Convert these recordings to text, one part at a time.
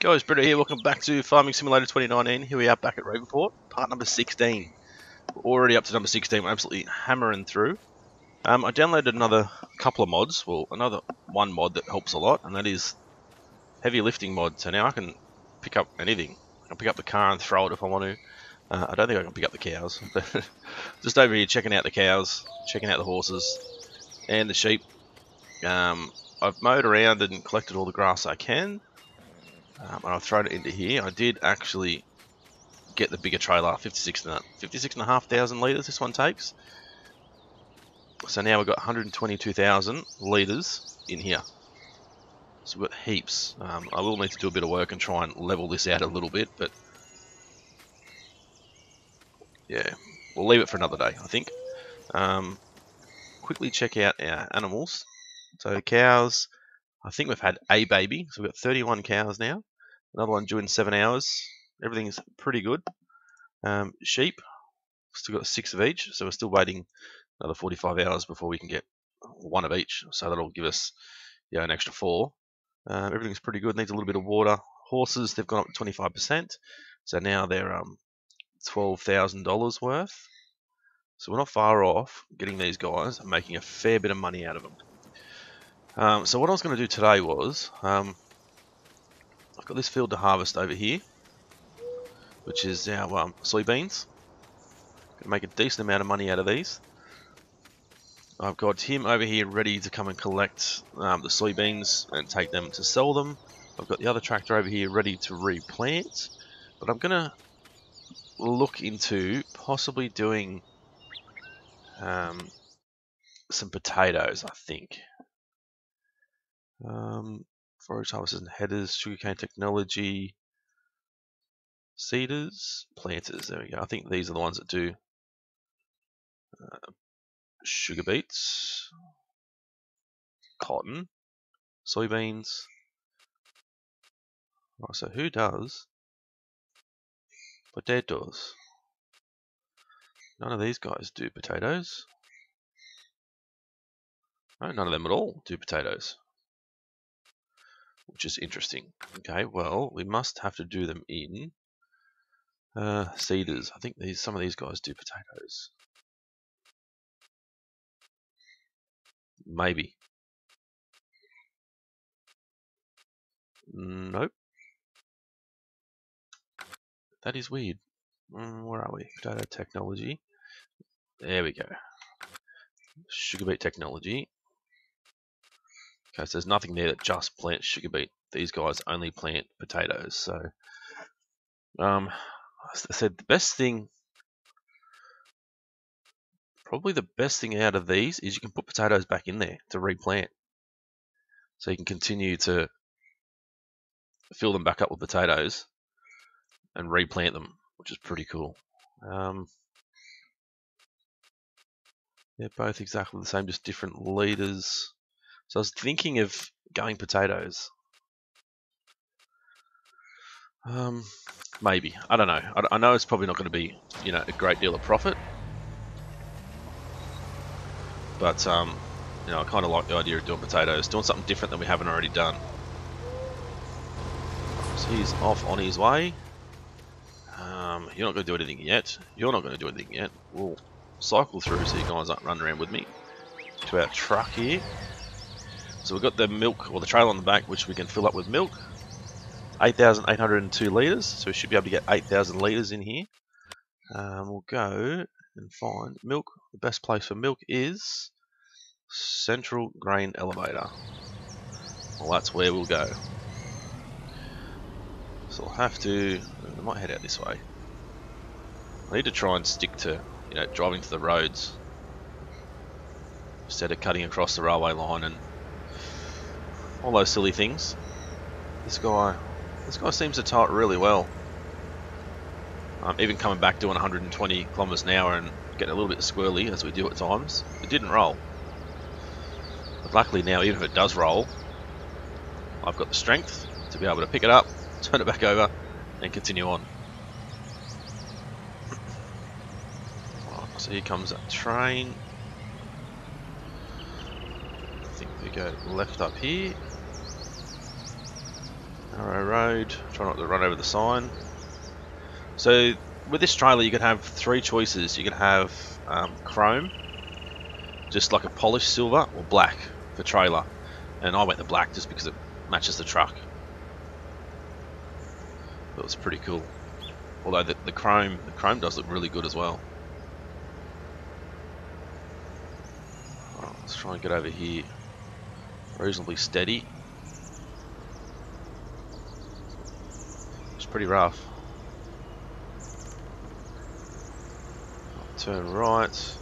Guys, Brito here, welcome back to Farming Simulator 2019. Here we are back at Ravenport, part number 16. We're already up to number 16, we're absolutely hammering through. I downloaded another couple of mods, well, another one mod that helps a lot, and that is Heavy Lifting Mod. So now I can pick up anything. I can pick up the car and throw it if I want to. I don't think I can pick up the cows. Just over here checking out the cows, checking out the horses, and the sheep. I've mowed around and collected all the grass I can. And I've thrown it into here. I did actually get the bigger trailer, 56,500 litres this one takes. So now we've got 122,000 litres in here. So we've got heaps. I will need to do a bit of work and try and level this out a little bit, but yeah, we'll leave it for another day, I think. Quickly check out our animals. So cows, I think we've had a baby, so we've got 31 cows now. Another one due in 7 hours. Everything's pretty good. Sheep, still got 6 of each, so we're still waiting another 45 hours before we can get one of each. So that'll give us, you know, an extra 4. Everything's pretty good. Needs a little bit of water. Horses, they've gone up to 25%, so now they're $12,000 worth. So we're not far off getting these guys and making a fair bit of money out of them. So what I was going to do today was, I've got this field to harvest over here, which is our soybeans. Going to make a decent amount of money out of these. I've got him over here ready to come and collect the soybeans and take them to sell them. I've got the other tractor over here ready to replant, but I'm going to look into possibly doing some potatoes, I think. Forage harvesters and headers, sugarcane technology, seeders, planters, there we go. I think these are the ones that do sugar beets, cotton, soybeans. Right, so who does potatoes? None of these guys do potatoes. No, none of them at all do potatoes, which is interesting. Okay, well, we must have to do them in seeders. I think some of these guys do potatoes. Maybe. Nope. That is weird. Where are we? Potato technology. There we go. Sugar beet technology. Okay, so there's nothing there that just plants sugar beet. These guys only plant potatoes. So, as I said, probably the best thing out of these is you can put potatoes back in there to replant. So you can continue to fill them back up with potatoes and replant them, which is pretty cool. They're both exactly the same, just different leaders. So I was thinking of going potatoes. Maybe. I don't know. I know it's probably not going to be, you know, a great deal of profit. But, you know, I kind of like the idea of doing potatoes. Doing something different than we haven't already done. So he's off on his way. You're not going to do anything yet. You're not going to do anything yet. We'll cycle through so you guys aren't running around with me. To our truck here. So we've got the milk, or the trailer on the back, which we can fill up with milk. 8,802 litres, so we should be able to get 8,000 litres in here. We'll go and find milk. The best place for milk is Central Grain Elevator. Well, that's where we'll go. So I'll have to, I might head out this way. I need to try and stick to, you know, driving to the roads instead of cutting across the railway line and all those silly things. This guy seems to tie it really well. Even coming back doing 120 kilometers an hour and getting a little bit squirrely as we do at times, it didn't roll. But luckily now, even if it does roll, I've got the strength to be able to pick it up, turn it back over, and continue on. Right, so here comes that train. I think we go left up here. Narrow road, try not to run over the sign. So with this trailer you can have three choices. You can have chrome, just like a polished silver, or black for trailer, and I went the black just because it matches the truck. That was pretty cool. Although the chrome does look really good as well. Alright, let's try and get over here reasonably steady. It's pretty rough. I'll turn right.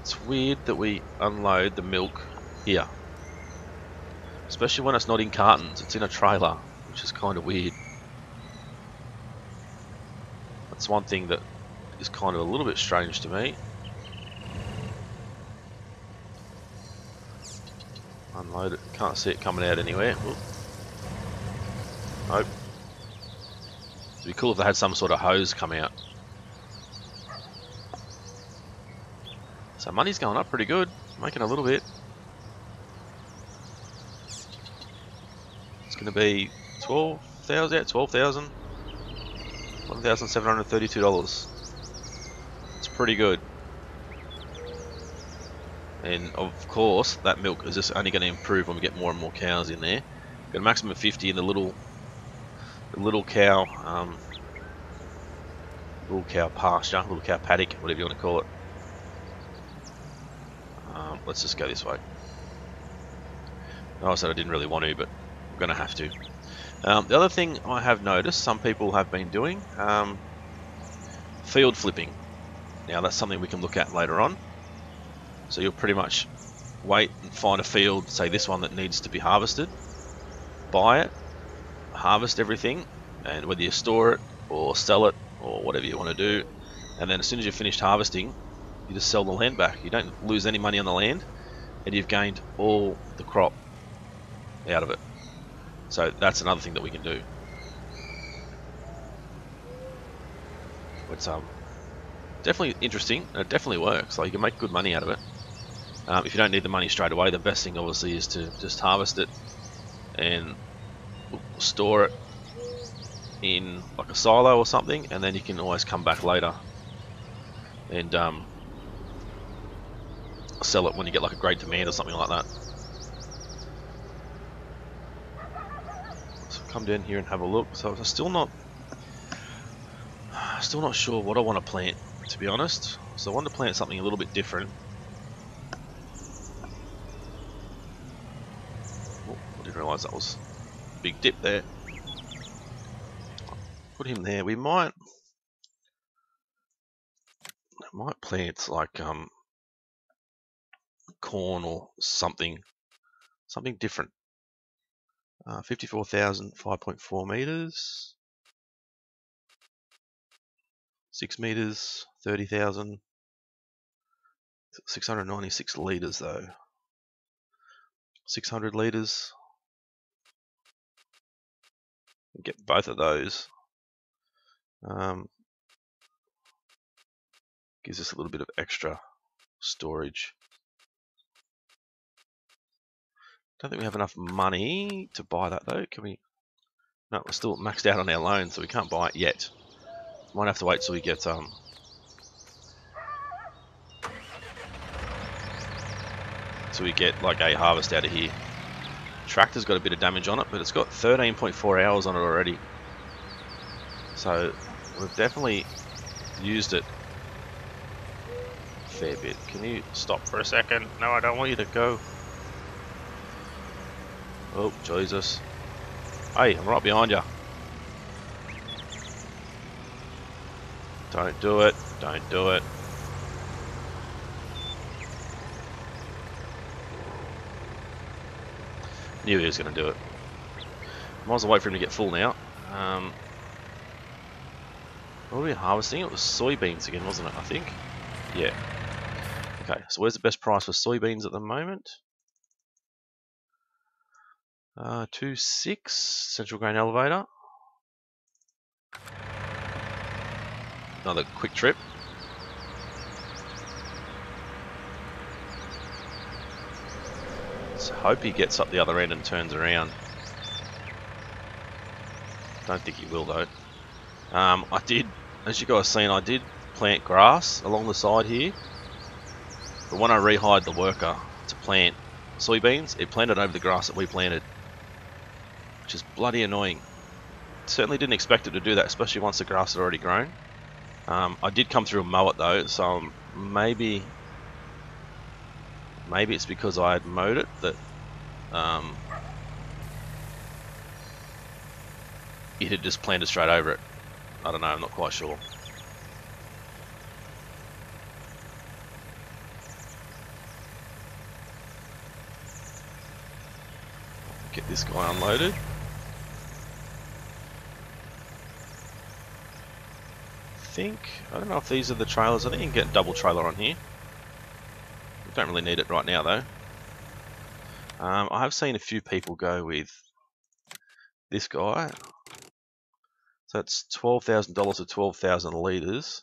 It's weird that we unload the milk here, especially when it's not in cartons, it's in a trailer, which is kind of weird. That's one thing that is kind of a little bit strange to me. Unload it, can't see it coming out anywhere. Ooh. Nope. It'd be cool if they had some sort of hose come out. So money's going up pretty good, making a little bit. It's going to be 12,000, yeah, 12,000. $1,732. It's pretty good. And of course, that milk is just only going to improve when we get more and more cows in there. Got a maximum of 50 in the little cow, pasture, little cow paddock, whatever you want to call it. Let's just go this way. I said I didn't really want to, but I'm going to have to. The other thing I have noticed some people have been doing, field flipping. Now that's something we can look at later on. So you'll pretty much wait and find a field, say this one that needs to be harvested, buy it, harvest everything, and whether you store it or sell it or whatever you want to do, and then as soon as you've finished harvesting, you just sell the land back. You don't lose any money on the land, and you've gained all the crop out of it. So that's another thing that we can do. It's definitely interesting, and it definitely works. Like, you can make good money out of it. If you don't need the money straight away, the best thing obviously is to just harvest it and store it in like a silo or something, and then you can always come back later and sell it when you get like a great demand or something like that. Come down here and have a look. So I'm still not sure what I want to plant, to be honest. So I want to plant something a little bit different. Oh, I didn't realise that was a big dip there. Put him there. We might plant like corn or something different. 54,000, 5.4 meters, 6 meters, 30,000, 696 liters though, 600 liters, get both of those, gives us a little bit of extra storage. Don't think we have enough money to buy that though. Can we? No, we're still maxed out on our loan, so we can't buy it yet. Might have to wait till we get like a harvest out of here. Tractor's got a bit of damage on it, but it's got 13.4 hours on it already. So we've definitely used it a fair bit. Can you stop for a second? No, I don't want you to go. Oh, Jesus. Hey, I'm right behind you. Don't do it. Don't do it. Knew he was going to do it. Might as well wait for him to get full now. What were we harvesting? It was soybeans again, wasn't it? I think. Yeah. Okay, so where's the best price for soybeans at the moment? 2.6 Central Grain Elevator. Another quick trip. Let's hope he gets up the other end and turns around. Don't think it will though. I did, as you guys seen, I did plant grass along the side here. But when I rehired the worker to plant soybeans, it planted over the grass that we planted, which is bloody annoying. Certainly didn't expect it to do that, especially once the grass had already grown. I did come through and mow it though, so maybe it's because I had mowed it that it had just planted straight over it. I don't know, I'm not quite sure. Get this guy unloaded. I don't know if these are the trailers. I think you can get a double trailer on here. We don't really need it right now though. I have seen a few people go with this guy. So that's $12,000 to 12,000 litres.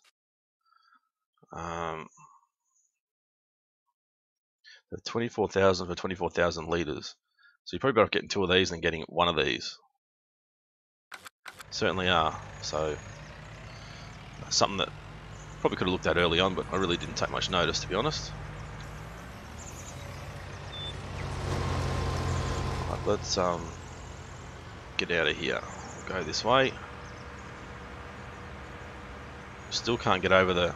So 24,000 for 24,000 litres. So you're probably better off getting two of these than getting one of these. Certainly are. So something that probably could have looked at early on, but I really didn't take much notice, to be honest. Right, let's get out of here. We'll go this way. Still can't get over the...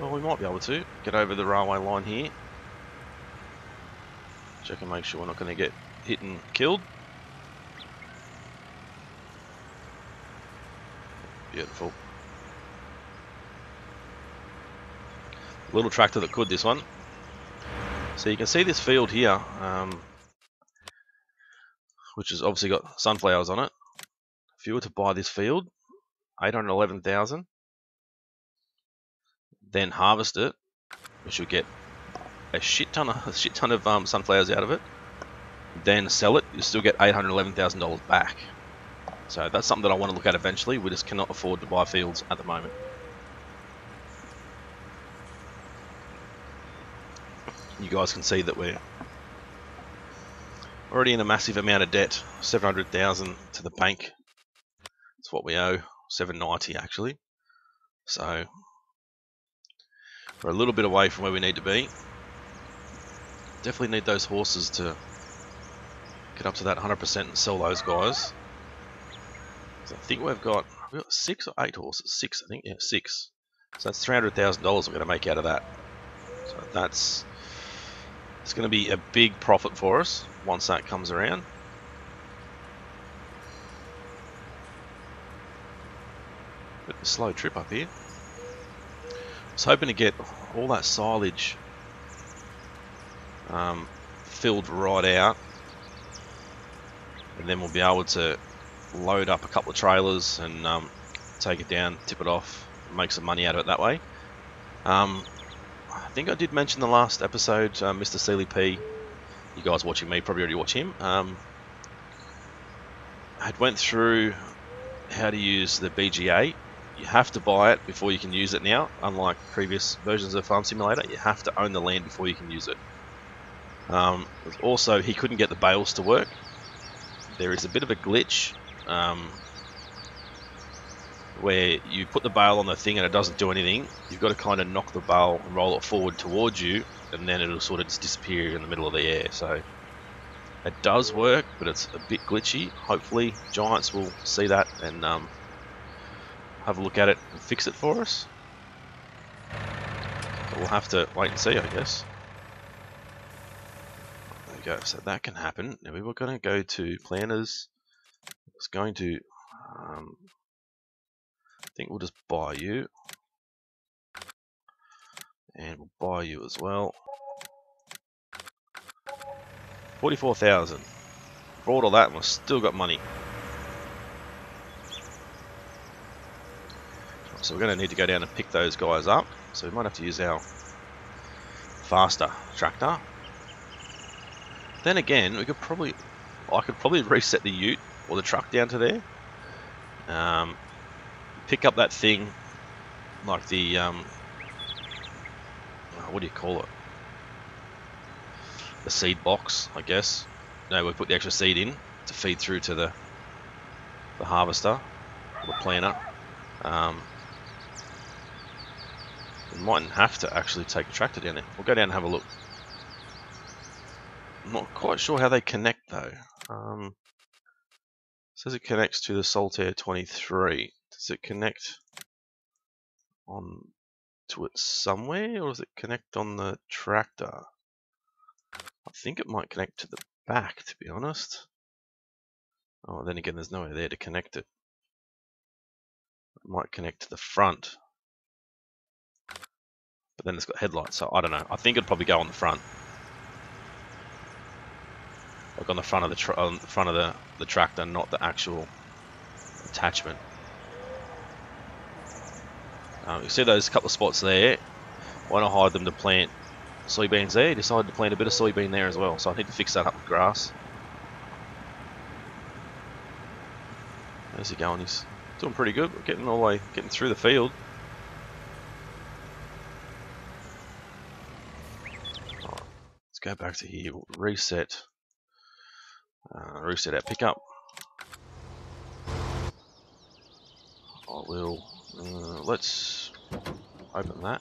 Well, we might be able to get over the railway line here. Check and make sure we're not going to get hit and killed. Beautiful. Little tractor that could, this one. So you can see this field here, which has obviously got sunflowers on it. If you were to buy this field, 811,000, then harvest it, which you'll get a shit ton of sunflowers out of it. Then sell it, you still get $811,000 back. So that's something that I want to look at eventually. We just cannot afford to buy fields at the moment. You guys can see that we're already in a massive amount of debt, 700,000 to the bank. That's what we owe, 790 actually. So we're a little bit away from where we need to be. Definitely need those horses to get up to that 100% and sell those guys. I think we've got 6 or 8 horses. 6, I think. Yeah, 6. So that's $300,000 we're going to make out of that. So it's going to be a big profit for us once that comes around. Bit of a slow trip up here. I was hoping to get all that silage filled right out, and then we'll be able to load up a couple of trailers and take it down, tip it off, make some money out of it that way. I think I did mention the last episode, Mr. Seeley P, you guys watching me probably already watch him, had went through how to use the BGA. You have to buy it before you can use it now, unlike previous versions of Farm Simulator. You have to own the land before you can use it. Also, he couldn't get the bales to work. There is a bit of a glitch where you put the bale on the thing and it doesn't do anything. You've got to kind of knock the bale and roll it forward towards you, and then it'll sort of just disappear in the middle of the air. So it does work, but it's a bit glitchy. Hopefully Giants will see that and have a look at it and fix it for us. But we'll have to wait and see, I guess. There we go, so that can happen. Now we were going to go to planters. It's going to, I think we'll just buy you, and we'll buy you as well. 44,000. Bought all that, and we've still got money. So we're going to need to go down and pick those guys up. So we might have to use our faster tractor. Then again, we could probably, I could probably reset the ute or the truck down to there, pick up that thing, like the what do you call it, the seed box, I guess. No, we put the extra seed in to feed through to the the harvester, or the planter. We mightn't have to actually take the tractor down there. We'll go down and have a look. I'm not quite sure how they connect though. It says it connects to the Solter 23. Does it connect on to it somewhere, or does it connect on the tractor? I think it might connect to the back, to be honest. Oh, then again, there's nowhere there to connect it. It might connect to the front, but then it's got headlights, so I don't know. I think it'd probably go on the front, like on the front of the tractor, not the actual attachment. You see those couple of spots there. Why not hide them to plant soybeans there? Decided to plant a bit of soybean there as well, so I need to fix that up with grass. Where's he going? He's doing pretty good. We're getting all the way, getting through the field. All right, let's go back to here. We'll reset. Reset our pickup. I will. Let's open that.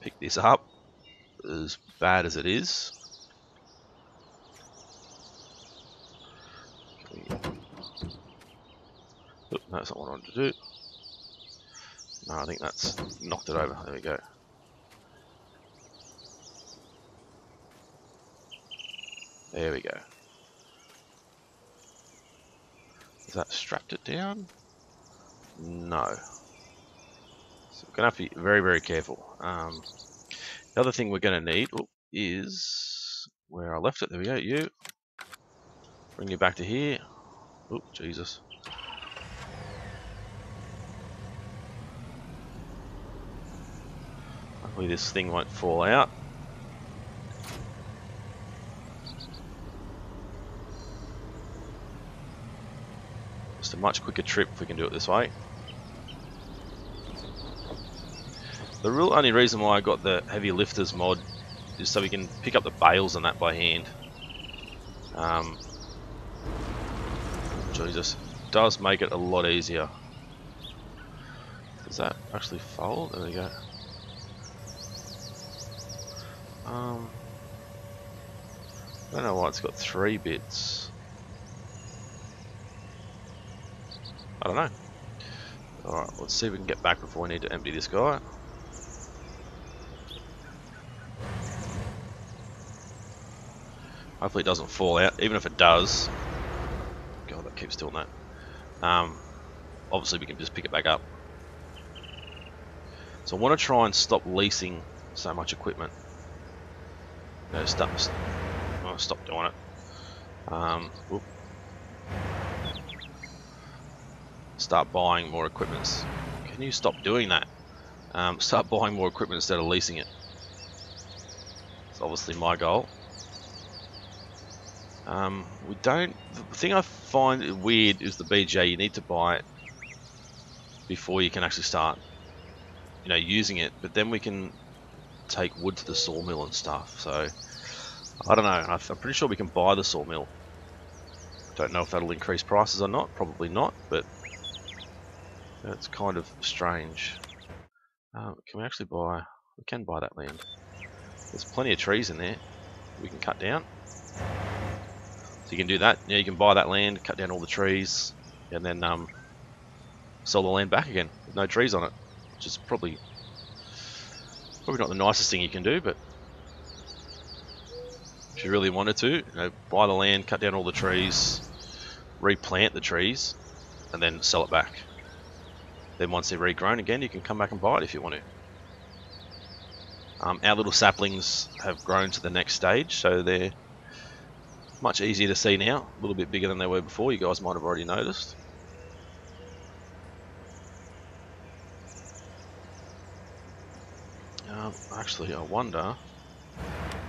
Pick this up. As bad as it is. Oop, no, that's not what I wanted to do. No, I think that's knocked it over. There we go. There we go. Has that strapped it down? No. So we're going to have to be very, very careful. The other thing we're going to need is where I left it. There we go. You bring you back to here. Oh, Jesus. Hopefully this thing won't fall out. Just a much quicker trip if we can do it this way. The real only reason why I got the Heavy Lifters mod is so we can pick up the bales and that by hand. Jesus, does make it a lot easier. Does that actually fold? There we go. I don't know why it's got three bits. I don't know. Alright, let's see if we can get back before we need to empty this guy. Hopefully it doesn't fall out. Even if it does, God, that keeps doing that. Obviously we can just pick it back up. So I want to try and stop leasing so much equipment. No, stop doing it. Start buying more equipment. Can you stop doing that? Start buying more equipment instead of leasing it. It's obviously my goal. We don't. The thing I find weird is the BGA. You need to buy it before you can actually start, you know, using it. But then we can take wood to the sawmill and stuff. So I don't know. I'm pretty sure we can buy the sawmill. Don't know if that'll increase prices or not. Probably not. But that's kind of strange. Can we actually buy? We can buy that land. There's plenty of trees in there we can cut down. So you can do that. Yeah, you can buy that land, cut down all the trees, and then sell the land back again with no trees on it, which is probably not the nicest thing you can do. But if you really wanted to, you know, buy the land, cut down all the trees, replant the trees, and then sell it back. Then once they're regrown again, you can come back and buy it if you want to. Our little saplings have grown to the next stage, so they're much easier to see now. A little bit bigger than they were before. You guys might have already noticed. Actually, I wonder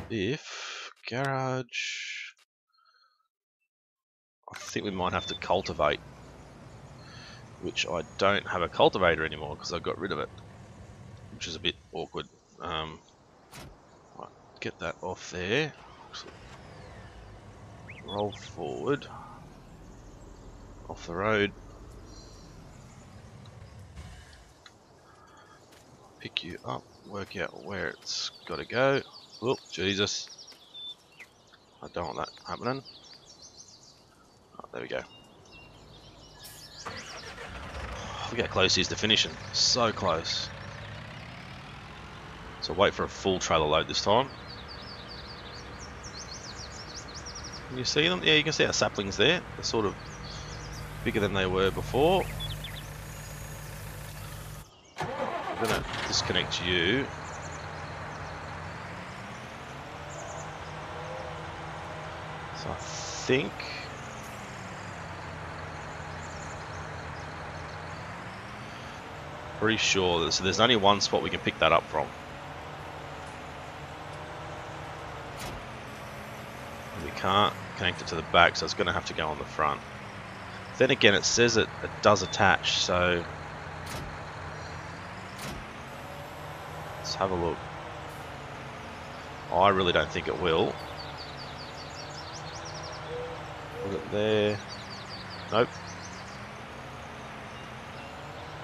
if garage. I think we might have to cultivate, which I don't have a cultivator anymore because I got rid of it, which is a bit awkward. Right, get that off there. Roll forward. off the road. Pick you up, work out where it's got to go. Oh, Jesus. I don't want that happening. Oh, there we go. Look how close he is to finishing. So close. So wait for a full trailer load this time. Can you see them? Yeah, you can see our saplings there. They're sort of bigger than they were before. I'm going to disconnect you. So I think... pretty sure that, so there's only one spot we can pick that up from. And we can't connect it to the back, so it's going to have to go on the front. Then again, it says it does attach, so... let's have a look. I really don't think it will. Is it there? Nope.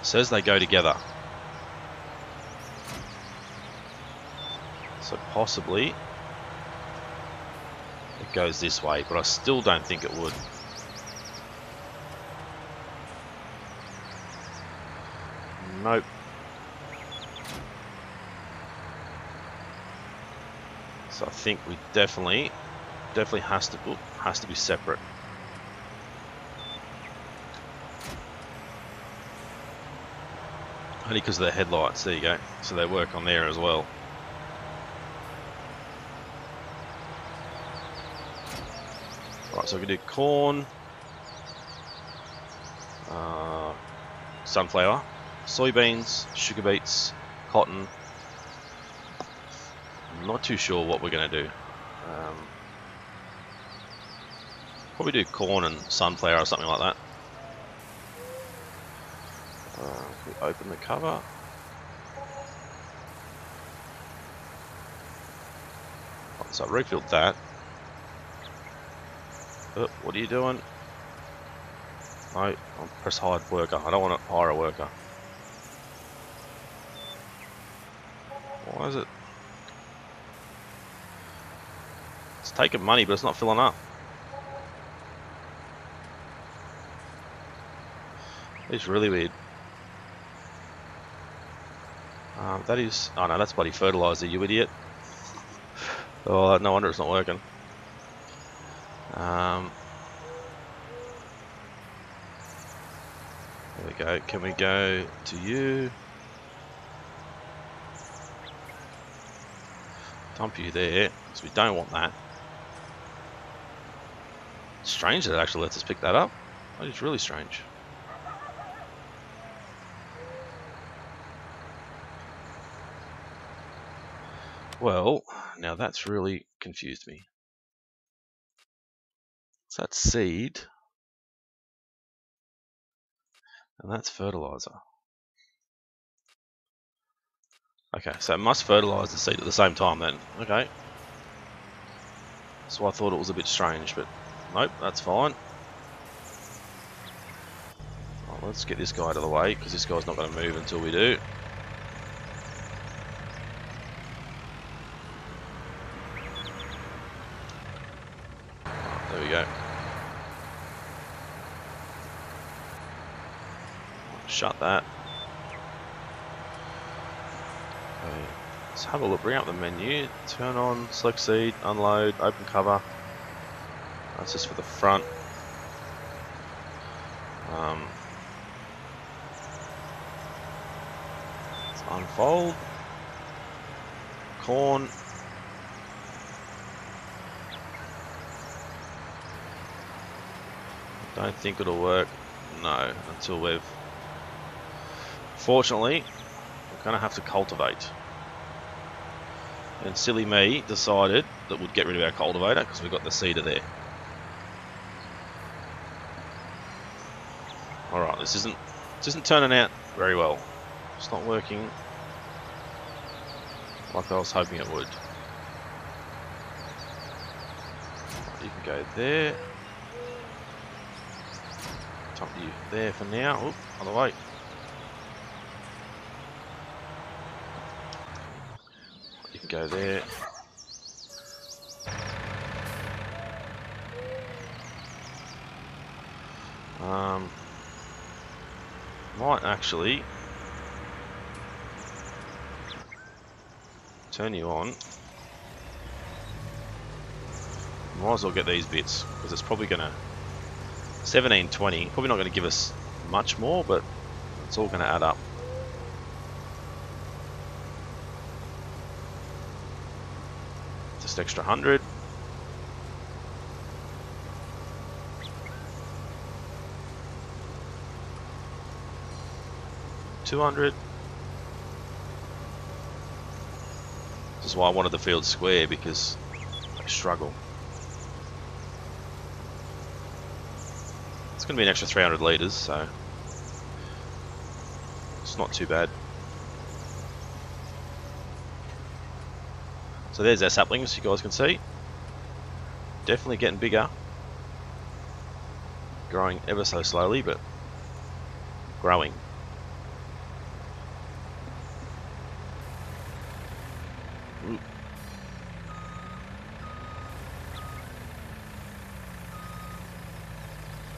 Says they go together, so possibly it goes this way, but I still don't think it would. Nope. So I think we definitely has to be separate. Only because of the headlights, there you go. So they work on there as well. Right, so we can do corn, sunflower, soybeans, sugar beets, cotton. I'm not too sure what we're going to do. Probably do corn and sunflower or something like that. We open the cover. So I refilled that. Oh, what are you doing? No, I'll press hire worker. I don't want to hire a worker. Why is it? It's taking money, but it's not filling up. It's really weird. That is... oh no, that's bloody fertiliser, you idiot. Oh, no wonder it's not working. There we go. Can we go to you? Dump you there, because we don't want that. It's strange that it actually lets us pick that up. That is really strange. Well, now that's really confused me. So that's seed. And that's fertilizer. Okay, so it must fertilize the seed at the same time then. Okay. So I thought it was a bit strange, but nope, that's fine. Right, let's get this guy out of the way, because this guy's not going to move until we do. Shut that. Okay. Let's have a look. Bring up the menu. Turn on, select seed, unload, open cover. That's just for the front. Let's unfold. Corn. Don't think it'll work. No, until we've... fortunately, we're going to have to cultivate. And silly me decided that we'd get rid of our cultivator because we've got the seeder there. Alright, this isn't turning out very well. It's not working like I was hoping it would. Right, you can go there. top you there for now. Oop, other way. You can go there. Might actually turn you on. Might as well get these bits because it's probably going to 1720. Probably not going to give us much more, but it's all going to add up. Just extra 100. $200. This is why I wanted the field square, because I struggle. It's going to be an extra 300 litres, so it's not too bad. So there's our saplings, you guys can see. Definitely getting bigger. Growing ever so slowly, but growing.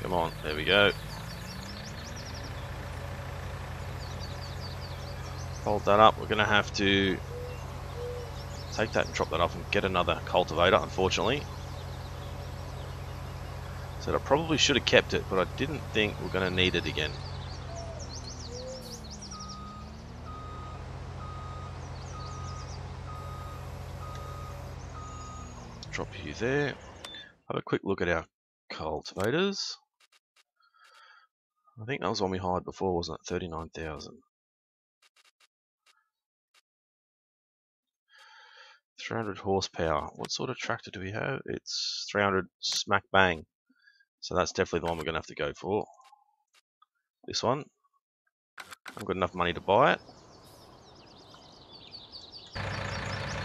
Come on, there we go. Fold that up. We're going to have to take that and drop that off and get another cultivator, unfortunately. So I probably should have kept it, but I didn't think we're going to need it again. Drop you there. Have a quick look at our cultivators. I think that was one we hired before, wasn't it? 39,000. 300 horsepower. What sort of tractor do we have? It's 300 smack bang. So that's definitely the one we're going to have to go for. This one. I've got enough money to buy it.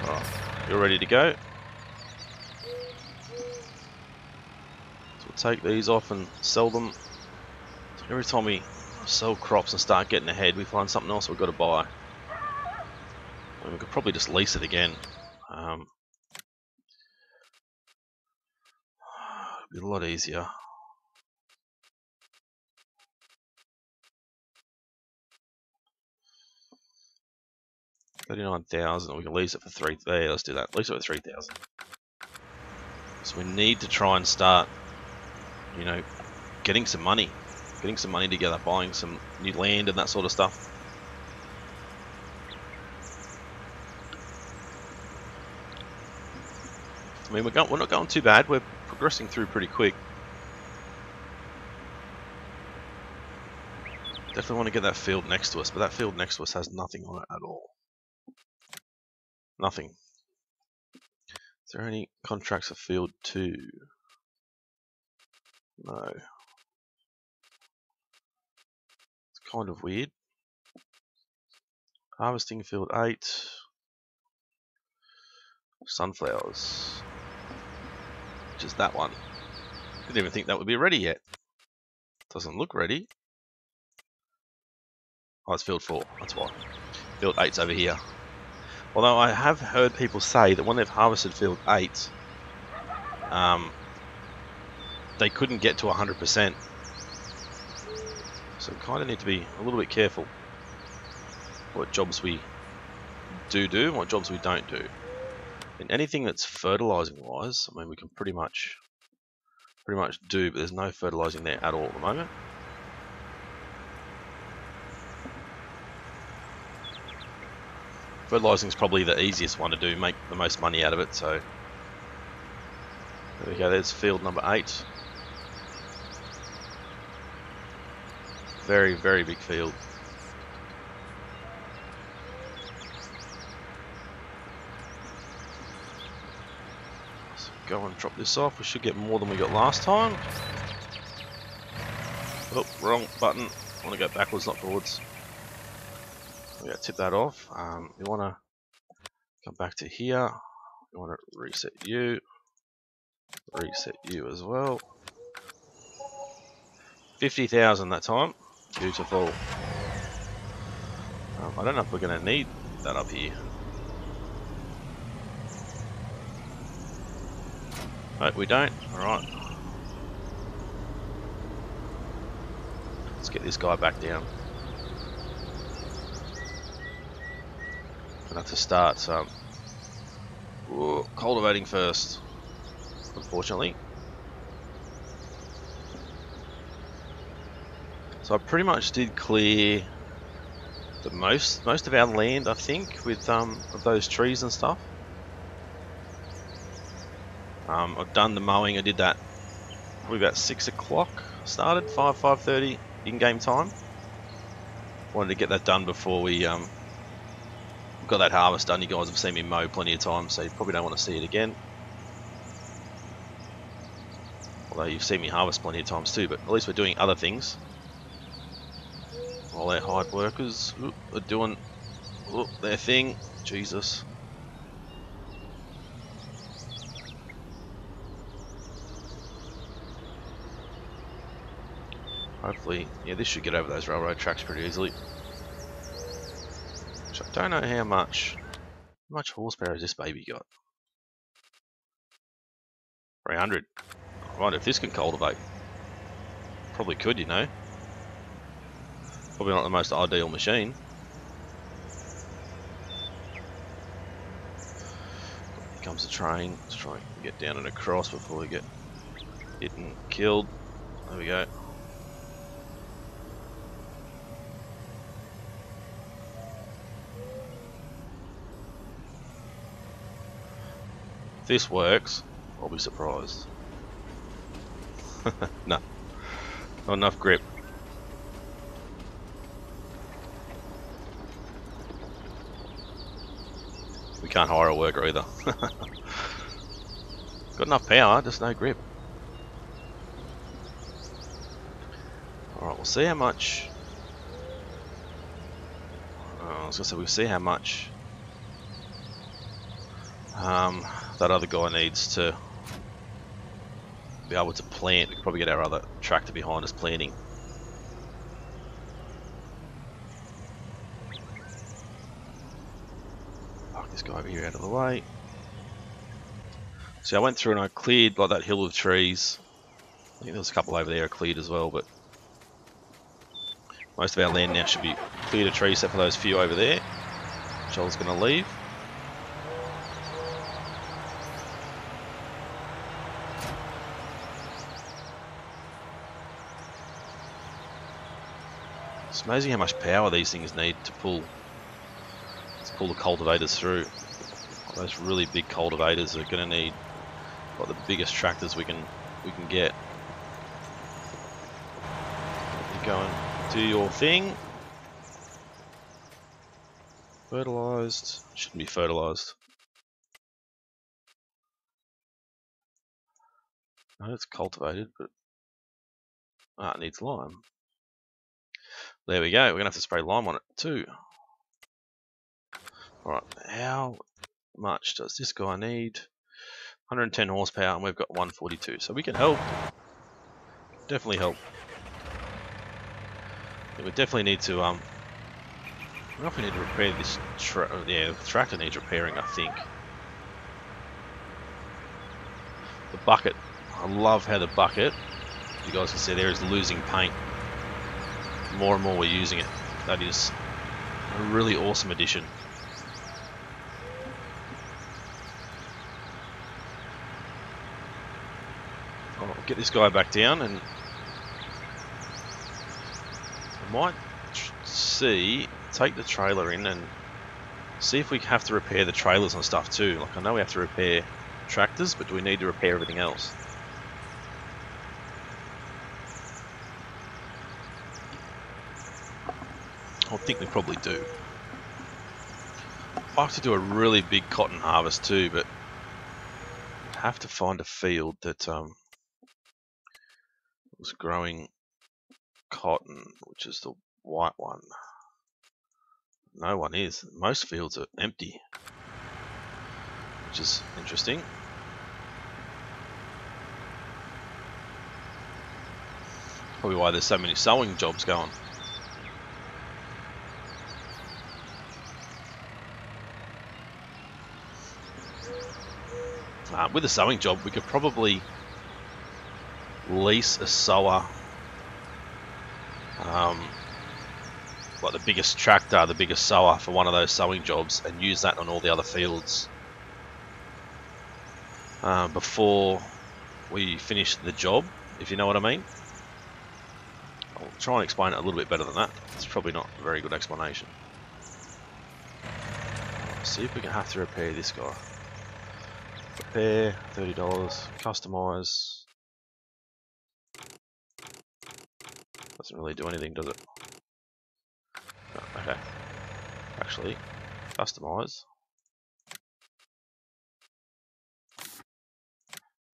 Alright, you're ready to go. So we'll take these off and sell them. Every time we sell crops and start getting ahead, we find something else we've got to buy. And we could probably just lease it again. It'd be a lot easier. $39,000. We can lease it for 3. There, let's do that. Lease it for 3,000. So we need to try and start, you know, getting some money. Getting some money together, buying some new land and that sort of stuff. I mean, we're not going too bad. We're progressing through pretty quick. Definitely want to get that field next to us, but that field next to us has nothing on it at all. Nothing. Is there any contracts for field 2? No. Kind of weird. Harvesting field 8. Sunflowers. Just that one. Didn't even think that would be ready yet. Doesn't look ready. Oh, it's field 4. That's why. Field 8's over here. Although I have heard people say that when they've harvested field 8, they couldn't get to 100%. So we kind of need to be a little bit careful what jobs we do and what jobs we don't do. And anything that's fertilizing wise, I mean, we can pretty much do, but there's no fertilizing there at all at the moment. Fertilizing is probably the easiest one to do, make the most money out of it. So there we go. There's field number 8. Very, very big field. So go and drop this off. We should get more than we got last time. Oh, wrong button. I want to go backwards, not forwards. We gotta tip that off. You want to come back to here. You want to reset you as well. 50,000 that time. Beautiful. I don't know if we're going to need that up here. Nope, we don't. Alright. Let's get this guy back down. Gonna have to start some cultivating first, unfortunately. So I pretty much did clear the most of our land, I think, with of those trees and stuff. I've done the mowing. I did that probably about 6 o'clock. Started 5:30 in-game time. Wanted to get that done before we got that harvest done. You guys have seen me mow plenty of times, so you probably don't want to see it again. Although you've seen me harvest plenty of times too, but at least we're doing other things. All our hired workers are doing their thing. Jesus. Hopefully, yeah, this should get over those railroad tracks pretty easily. So I don't know how much horsepower has this baby got? 300. I wonder if this can cultivate. Probably could, you know. Probably not the most ideal machine. Here comes the train. Let's try and get down and across before we get hit and killed. There we go. If this works, I'll be surprised. No, not enough grip. We can't hire a worker either. Got enough power, just no grip. Alright, we'll see how much. I was gonna say, we'll see how much that other guy needs to be able to plant. We could probably get our other tractor behind us planting. Park this guy over here out of the way. See, I went through and I cleared like that hill of trees. I think there was a couple over there I cleared as well, but most of our land now should be cleared of trees except for those few over there, which I was going to leave. It's amazing how much power these things need to pull the cultivators through. Those really big cultivators are going to need like the biggest tractors we can get. You go and do your thing. Fertilized, shouldn't be fertilized. No, it's cultivated, but it needs lime. There we go, we're going to have to spray lime on it too. Alright, how much does this guy need? 110 horsepower and we've got 142, so we can help. Definitely help. Yeah, we definitely need to, I don't know if we need to repair this, the tractor needs repairing, I think. The bucket, I love how the bucket, you guys can see there, is losing paint. More and more we're using it. That is a really awesome addition. I'll get this guy back down and I might take the trailer in and see if we have to repair the trailers and stuff too. Like, I know we have to repair tractors, but do we need to repair everything else? I think we probably do. I'd like to do a really big cotton harvest too, but I have to find a field that was growing cotton, which is the white one. No one is. Most fields are empty, which is interesting. Probably why there's so many sewing jobs going. With a sewing job, we could probably lease a sower, like the biggest tractor, the biggest sower for one of those sowing jobs, and use that on all the other fields before we finish the job, if you know what I mean. I'll try and explain it a little bit better than that. It's probably not a very good explanation. Let's see if we can have to repair this guy. Repair, $30, customize. Doesn't really do anything, does it? No, okay. Actually, customize.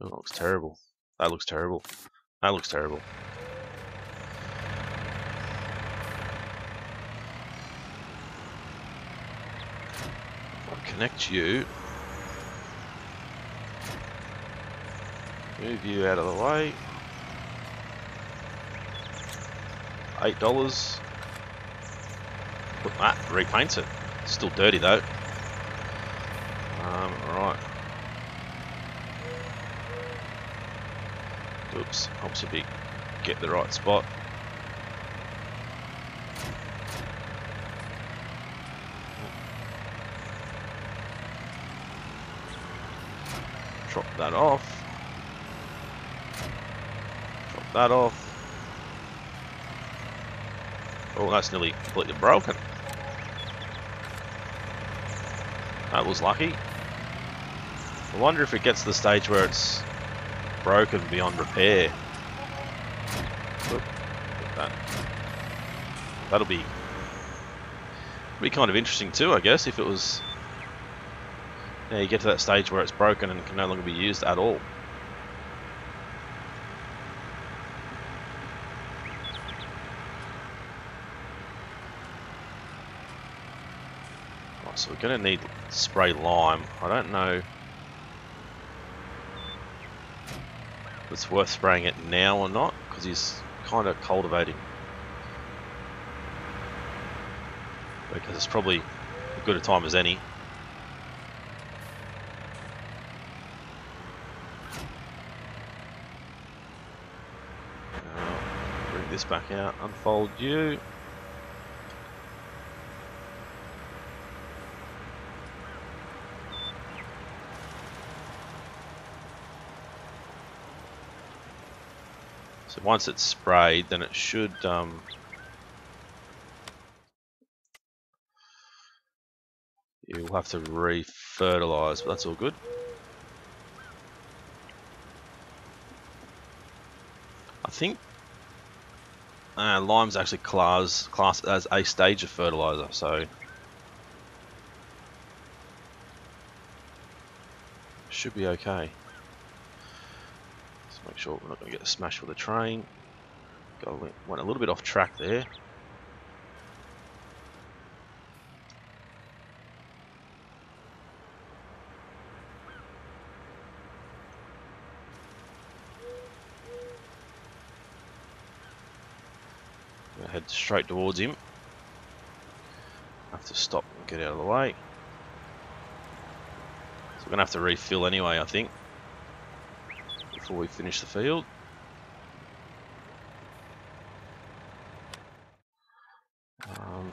That looks terrible. That looks terrible. That looks terrible. I'll connect you. Move you out of the way. $8. Put that, repaint it. It's still dirty though. Alright. Oops, helps if you get the right spot. Drop that off. That off. Oh, that's nearly completely broken. That was lucky. I wonder if it gets to the stage where it's broken beyond repair. Oop, that'll be kind of interesting too, I guess, if it was. Yeah, you get to that stage where it's broken and can no longer be used at all. So we're gonna need spray lime. I don't know if it's worth spraying it now or not, because he's kind of cultivating. Because it's probably as good a time as any. Bring this back out, unfold you. So once it's sprayed, then it should you'll have to re-fertilise, but that's all good. I think lime's actually classed as a stage of fertiliser, so should be okay. Make sure we're not going to get smashed with a train. Went a little bit off track there. Gonna head straight towards him. Have to stop and get out of the way. So we're gonna have to refill anyway, I think. Before we finish the field.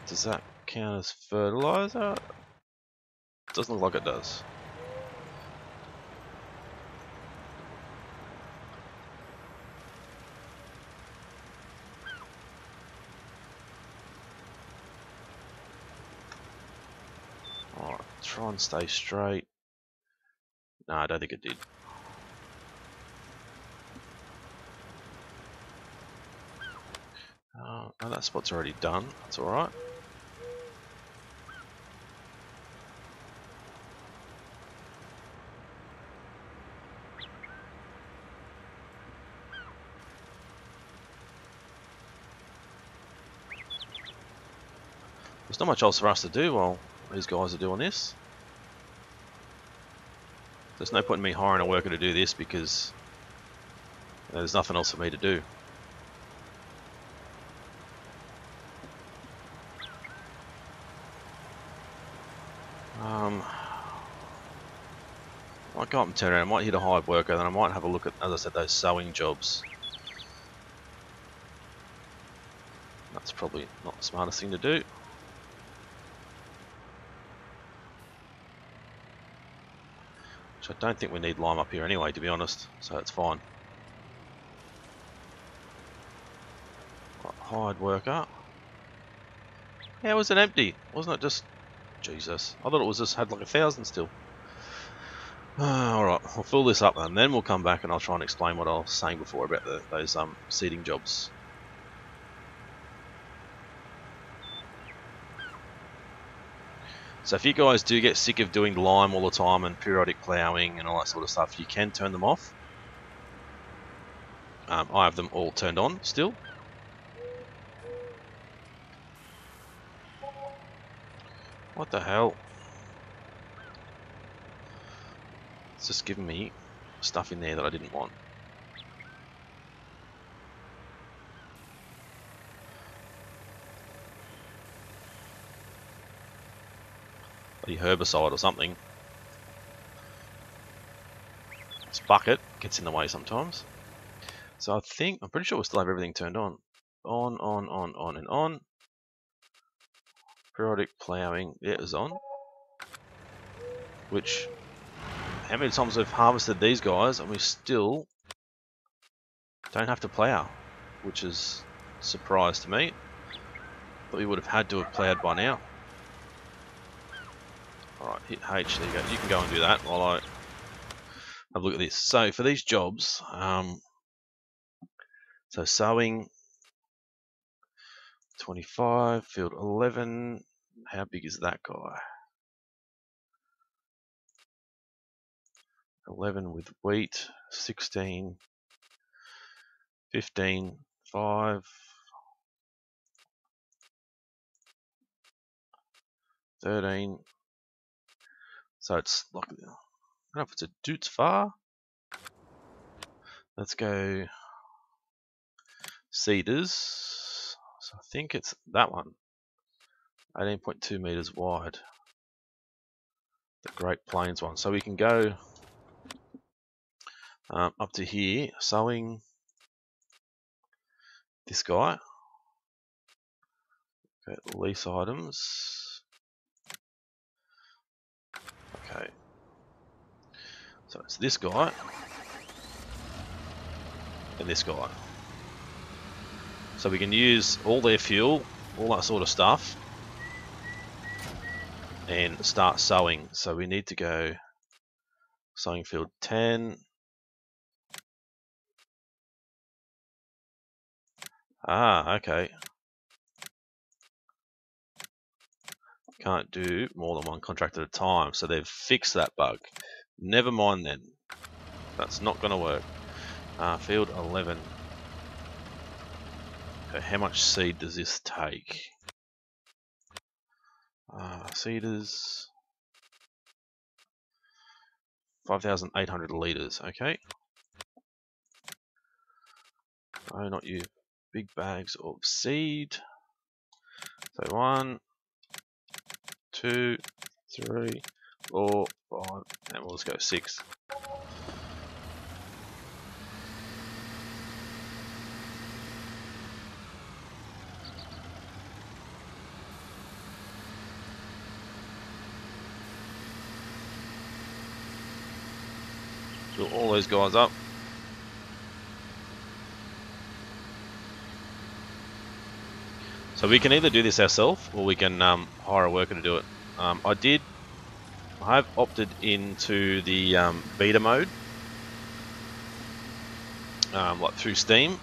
Does that count as fertilizer? Doesn't look like it does. Alright, try and stay straight. No, I don't think it did. No, that spot's already done. That's all right. There's not much else for us to do while these guys are doing this. There's no point in me hiring a worker to do this because there's nothing else for me to do. might go up and turn around, I might hit a hired worker, then I might have a look at, as I said, those sewing jobs. That's probably not the smartest thing to do. Which I don't think we need lime up here anyway, to be honest, so it's fine. Right, hired worker. Yeah, was it empty? Wasn't it just... Jesus. I thought it was just had like 1,000 still. Alright, we'll fill this up and then we'll come back and I'll try and explain what I was saying before about those seeding jobs. So if you guys do get sick of doing lime all the time and periodic ploughing and all that sort of stuff, you can turn them off. I have them all turned on still. What the hell? It's just giving me stuff in there that I didn't want. The herbicide or something. This bucket gets in the way sometimes. So I think, I'm pretty sure we still have everything turned on. On and on. Periodic ploughing, yeah, it was on. Which, how many times we've harvested these guys and we still don't have to plough, which is a surprise to me. But we would have had to have ploughed by now. Alright, hit H, there you go. You can go and do that while I have a look at this. So for these jobs, so sowing 25, field 11. How big is that guy? 11 with wheat, 16, 15, 5, 13. So it's like, I don't know if it's a dude's far. Let's go cedars. So I think it's that one, 18.2 meters wide, the Great Plains one. So we can go up to here, sowing this guy, okay, lease items, okay, so it's this guy and this guy. So we can use all their fuel, all that sort of stuff, and start sowing. So we need to go sowing field 10. Ah, okay. Can't do more than one contract at a time, so they've fixed that bug. Never mind then. That's not going to work. Field 11. Okay, how much seed does this take? Seeders, 5,800 litres, okay. No, not you. Big bags of seed. So 1, 2, 3, 4, 5, and we'll just go 6. Fill all those guys up. So we can either do this ourselves or we can hire a worker to do it. I have opted into the beta mode, like through Steam.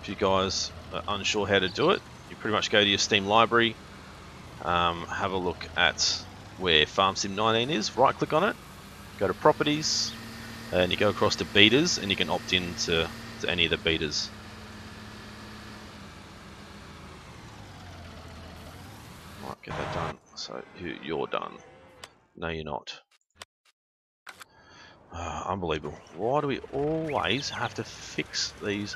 If you guys are unsure how to do it, you pretty much go to your Steam library, have a look at where Farm Sim 19 is, right click on it, go to properties, and you go across to betas, and you can opt in to any of the betas. Might get that done. So you're done. No, you're not. Unbelievable. Why do we always have to fix these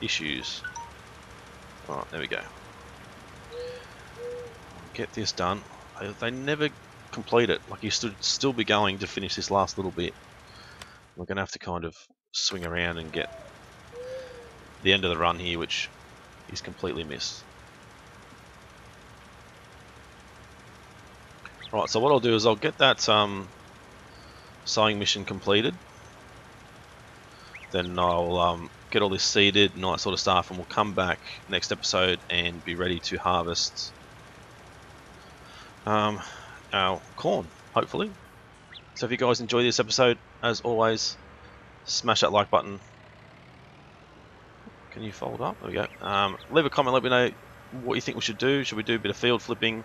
issues? Alright, there we go. Get this done. They never complete it. Like, you should still be going to finish this last little bit. We're going to have to kind of swing around and get the end of the run here, which is completely missed. Right, so what I'll do is I'll get that sowing mission completed. Then I'll get all this seeded and all that sort of stuff, and we'll come back next episode and be ready to harvest our corn, hopefully. So if you guys enjoy this episode, as always, smash that like button. Can you fold up? There we go. Leave a comment, let me know what you think we should do. Should we do a bit of field flipping?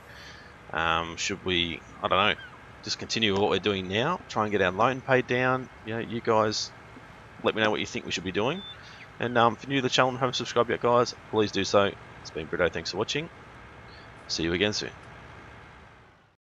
Should we, I don't know, just continue with what we're doing now, try and get our loan paid down? You know, you guys let me know what you think we should be doing. And if you're new to the channel and haven't subscribed yet, guys, please do so. It's been Brito, thanks for watching. See you again soon.